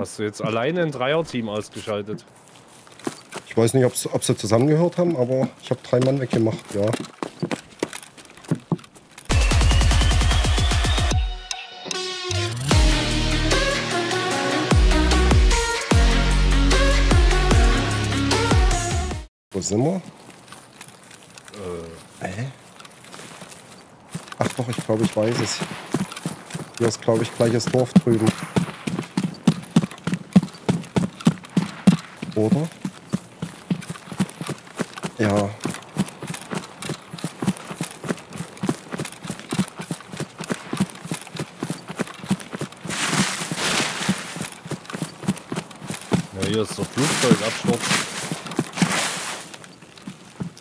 Hast du jetzt alleine ein Dreierteam ausgeschaltet? Ich weiß nicht, ob sie zusammengehört haben, aber ich habe 3 Mann weggemacht, ja. Wo sind wir? Ach doch, ich glaube, ich weiß es. Hier ist, glaube ich, gleiches Dorf drüben. Oder? Ja. Ja, hier ist der Flugzeugabsturz.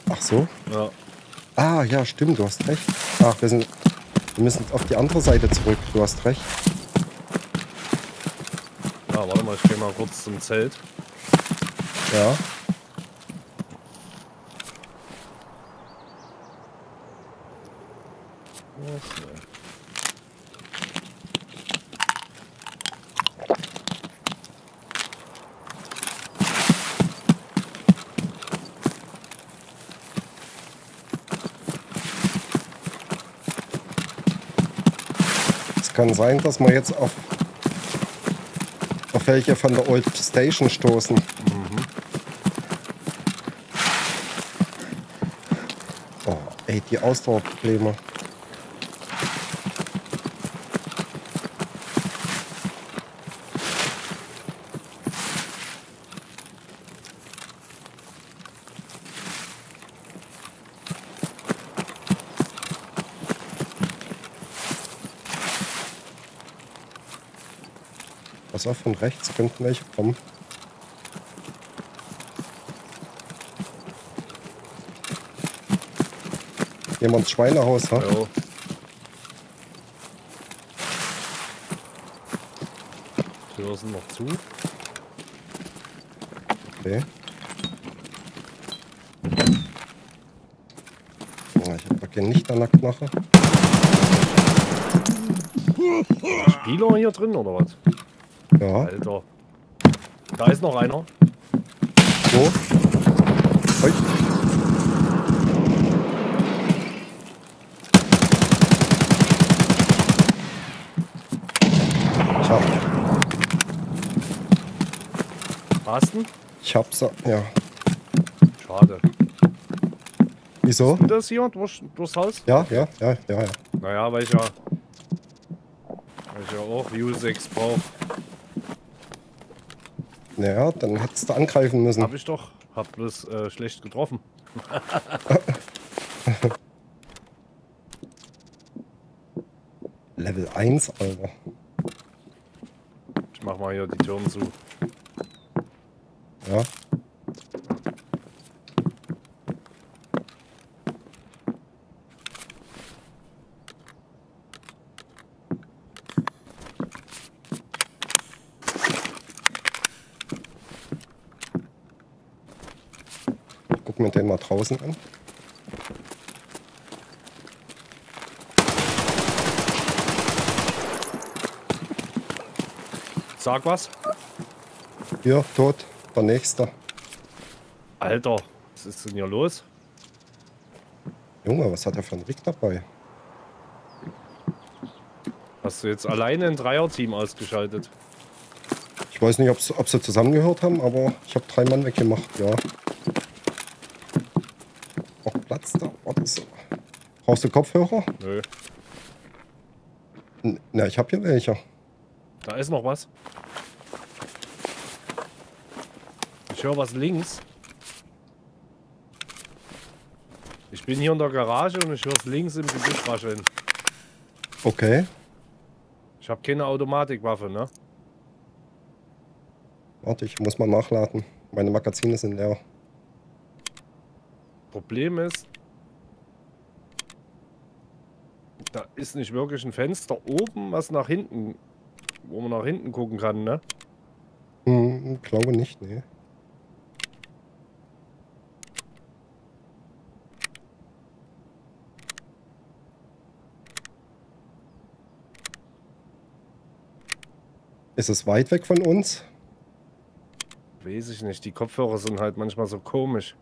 Ach so? Ja. Ah, ja, stimmt, du hast recht. Ach, wir müssen auf die andere Seite zurück, du hast recht. Ja, warte mal, ich gehe mal kurz zum Zelt. Ja. Es kann sein, dass wir jetzt auf welche von der Old Station stoßen. Ey, die Ausdauerprobleme. Pass auf, von rechts könnten welche kommen. Gehen wir ins Schweinehaus, ha? Jo. Die Tür sind noch zu. Okay. Na, ich packe nicht an der Knoche. Spieler hier drin, oder was? Ja. Alter. Da ist noch einer. Wo? Hoi. Hast du? Ich hab's, ja. Schade. Wieso? Ist das hier durchs Haus? Ja. Naja, weil ich ja auch View 6 brauche. Naja, dann hättest du angreifen müssen. Hab ich doch. Hab bloß schlecht getroffen. Level 1, Alter. Ich mach mal hier die Türme zu. Ja. Gucken wir den mal draußen an. Sag was. Ja, tot. Der nächste. Alter, was ist denn hier los? Junge, was hat er für einen Rick dabei? Hast du jetzt alleine ein Dreierteam ausgeschaltet? Ich weiß nicht, ob sie zusammengehört haben, aber ich habe 3 Mann weggemacht, ja. Auch Platz da? Warte, so. Brauchst du Kopfhörer? Nö. Na, ich habe hier welche. Da ist noch was. Ich höre was links. Ich bin hier in der Garage und ich höre es links im Gesicht rascheln. Okay. Ich habe keine Automatikwaffe, ne? Warte, ich muss mal nachladen. Meine Magazine sind leer. Problem ist, da ist nicht wirklich ein Fenster oben, was nach hinten, wo man nach hinten gucken kann, ne? Hm, glaube nicht, ne. Ist es weit weg von uns? Weiß ich nicht. Die Kopfhörer sind halt manchmal so komisch.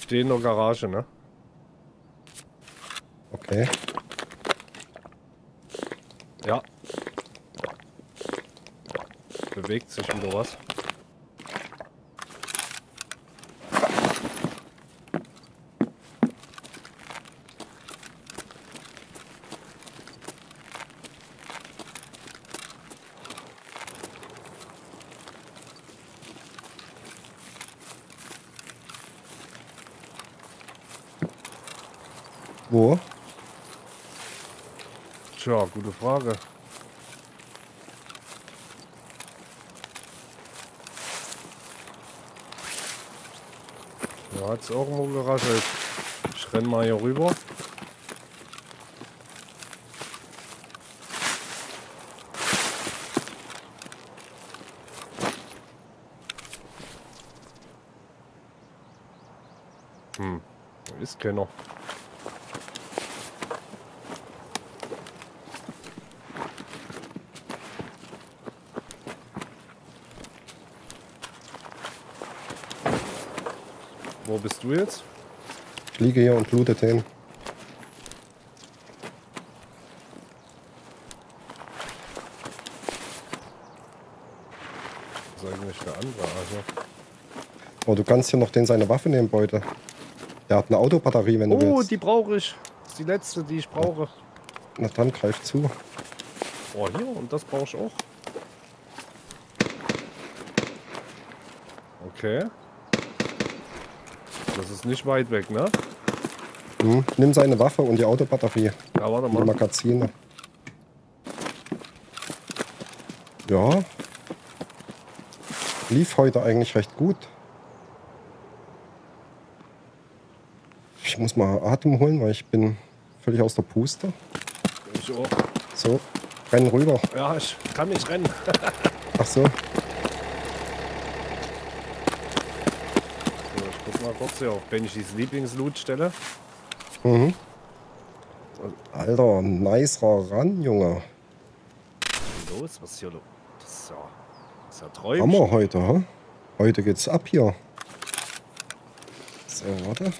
Stehen in der Garage, ne? Okay. Ja. Bewegt sich wieder was. Wo? Tja, gute Frage. Da hat es auch irgendwo geraschelt. Ich renn mal hier rüber. Hm, da ist keiner. Wo bist du jetzt? Ich liege hier und blute hin. Das ist eigentlich der andere, also. Oh, du kannst hier noch den seine Waffe nehmen, Beute. Der hat eine Autobatterie, wenn du willst. Oh, die brauche ich. Das ist die letzte, die ich brauche. Na dann greif zu. Oh, hier, und das brauche ich auch. Okay. Das ist nicht weit weg, ne? Hm. Nimm seine Waffe und die Autobatterie. Ja, warte mal. Die Magazine. Ja. Lief heute eigentlich recht gut. Ich muss mal Atem holen, weil ich bin völlig aus der Puste. Ich auch. So, renn rüber. Ja, ich kann nicht rennen. Ach so. Mal kurz hier auf Benjis Lieblingsloot-Stelle. Mhm. Alter, nicerer ran, Junge. Was ist los? Was ist hier los? Das ist ja treu. Haben wir heute, ha? Heute geht's ab hier. So, warte.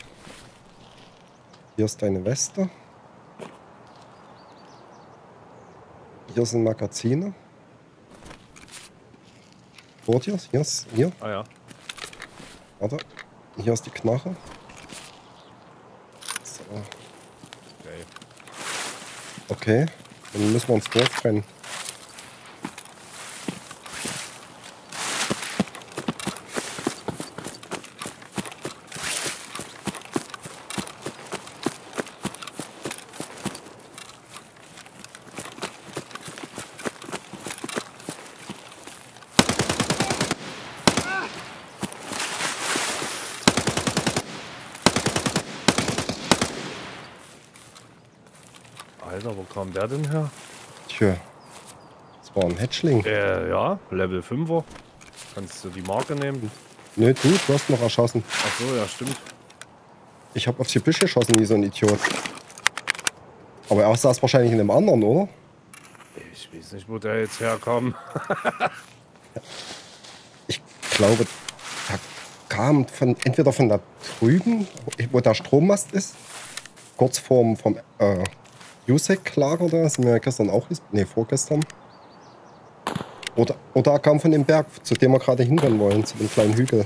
Hier ist deine Weste. Hier sind Magazine. Dort hier? Hier ist, hier. Ah ja. Warte. Hier ist die Knarre. So. Okay. Okay, dann müssen wir uns durchtrennen. Alter, wo kam der denn her? Tja, das war ein Hatchling. Ja, Level 5er. Kannst du die Marke nehmen? Ne, du hast noch erschossen. Ach so, ja, stimmt. Ich hab auf die Büsche geschossen, wie so ein Idiot. Aber er saß wahrscheinlich in einem anderen, oder? Ich weiß nicht, wo der jetzt herkam. Ich glaube, der kam von, entweder von da drüben, wo der Strommast ist, kurz vom Jusek-Lager, da sind wir gestern auch, ne, vorgestern. Oder er kam von dem Berg, zu dem wir gerade hinrennen wollen, zu dem kleinen Hügel.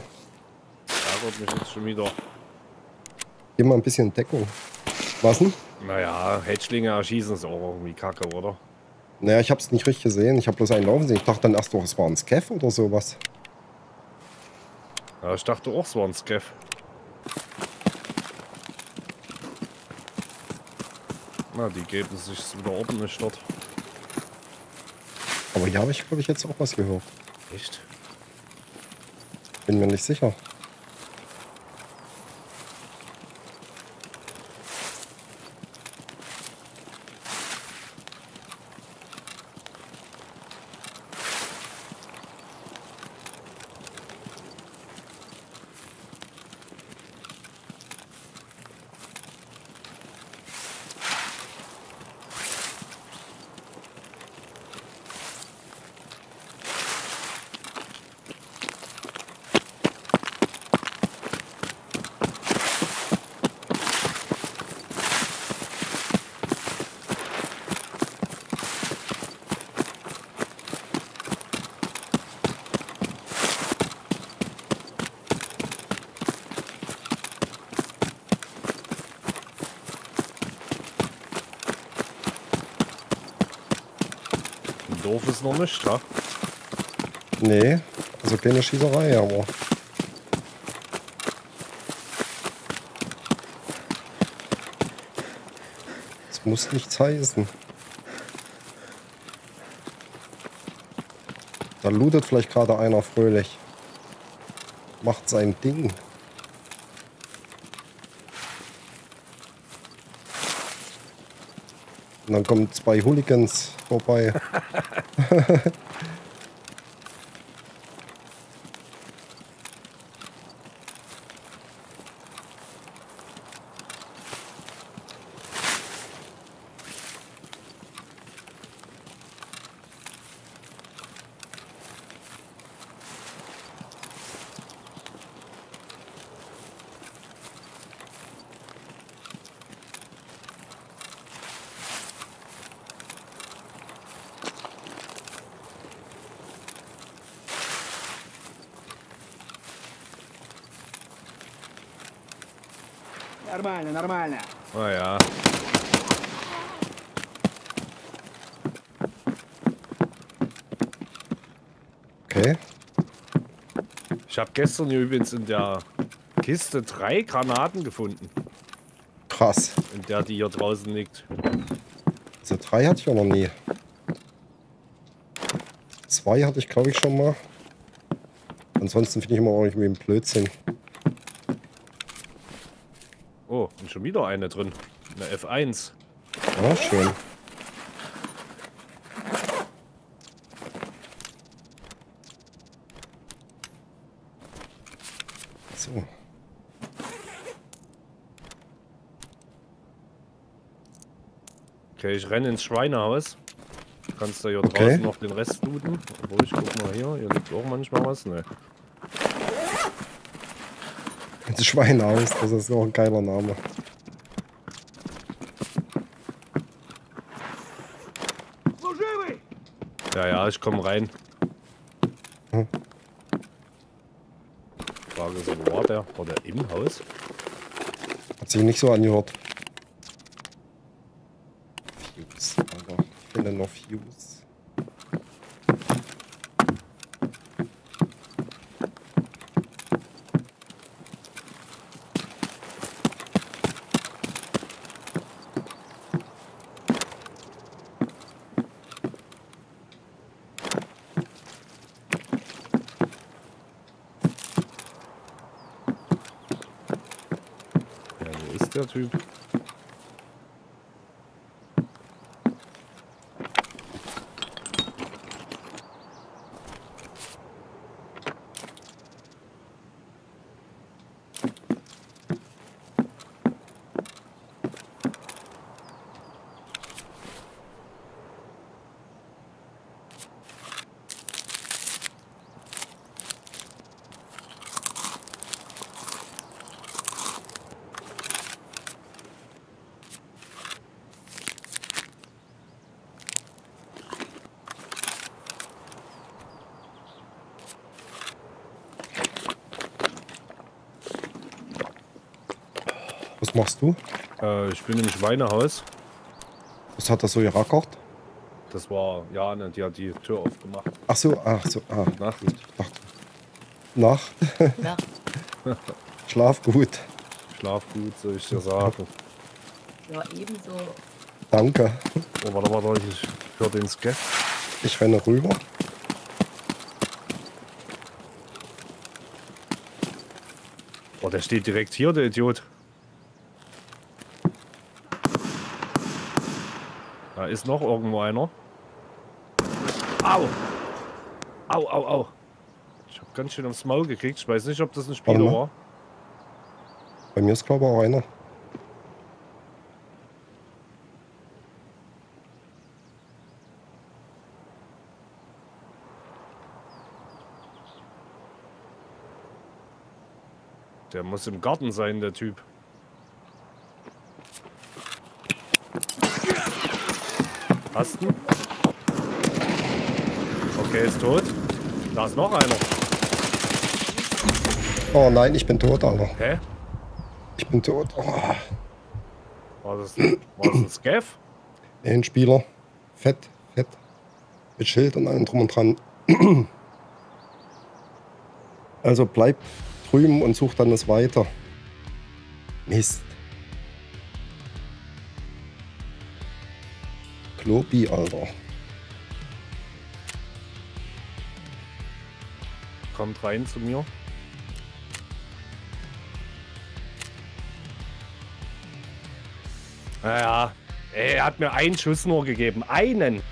Ärgert mich jetzt schon wieder. Geh mal ein bisschen Deckung. Was denn? Naja, Hedgelinge erschießen ist auch irgendwie kacke, oder? Naja, ich hab's nicht richtig gesehen, ich hab bloß einen laufen sehen. Ich dachte dann erst doch, es war ein Scav oder sowas. Ja, ich dachte auch, es war ein Scav. Na, die geben sich wieder ordentlich dort. Aber hier habe ich, glaube ich, jetzt auch was gehört. Echt? Bin mir nicht sicher. doof ist noch nicht, ne? Nee, also kleine Schießerei, aber... Das muss nichts heißen. Da lootet vielleicht gerade einer fröhlich. Macht sein Ding. Und dann kommen zwei Hooligans vorbei. Нормально, нормально. Oh ja. Okay. Ich habe gestern hier übrigens in der Kiste 3 Granaten gefunden. Krass. In der, die hier draußen liegt. Also 3 hatte ich auch noch nie. 2 hatte ich, glaube ich, schon mal. Ansonsten finde ich immer auch nicht mit dem Blödsinn. Oh, und schon wieder eine drin. Eine F1. Ah, oh, schön. So. Okay, ich renne ins Schweinehaus. Du kannst da hier draußen noch den Rest looten. Obwohl, ich guck mal hier. Hier liegt auch manchmal was. Ne. Schweinehaus, das ist auch ein geiler Name. Ja, ja, ich komme rein. Hm. Frage ist, wo war der? War der im Haus? Hat sich nicht so angehört. Fuse, Alter. Ich finde noch Fuse. Der Typ. Was machst du? Ich bin im Schweinehaus. Was hat das so gekocht? Das war, ja, ne, die hat die Tür aufgemacht. Ach so, ah. Nacht. Nacht. Nacht. Schlaf gut. Schlaf gut, soll ich dir sagen. Ja, ebenso. Danke. Oh, warte, ich höre den Skeff. Ich renne rüber. Oh, der steht direkt hier, der Idiot. Da ist noch irgendwo einer. Au! Au! Ich hab ganz schön aufs Maul gekriegt. Ich weiß nicht, ob das ein Spieler war. Bei mir ist, glaube ich, auch einer. Der muss im Garten sein, der Typ. Hast du? Okay, ist tot. Da ist noch einer. Oh nein, ich bin tot, Alter. Hä? Ich bin tot. Oh. War das ein Scav? Ein Spieler. Fett. mit Schild und allem drum und dran. Also bleib drüben und such dann das weiter. Mist. Klobi, Alter. Kommt rein zu mir. Naja, er hat mir einen Schuss nur gegeben. Einen!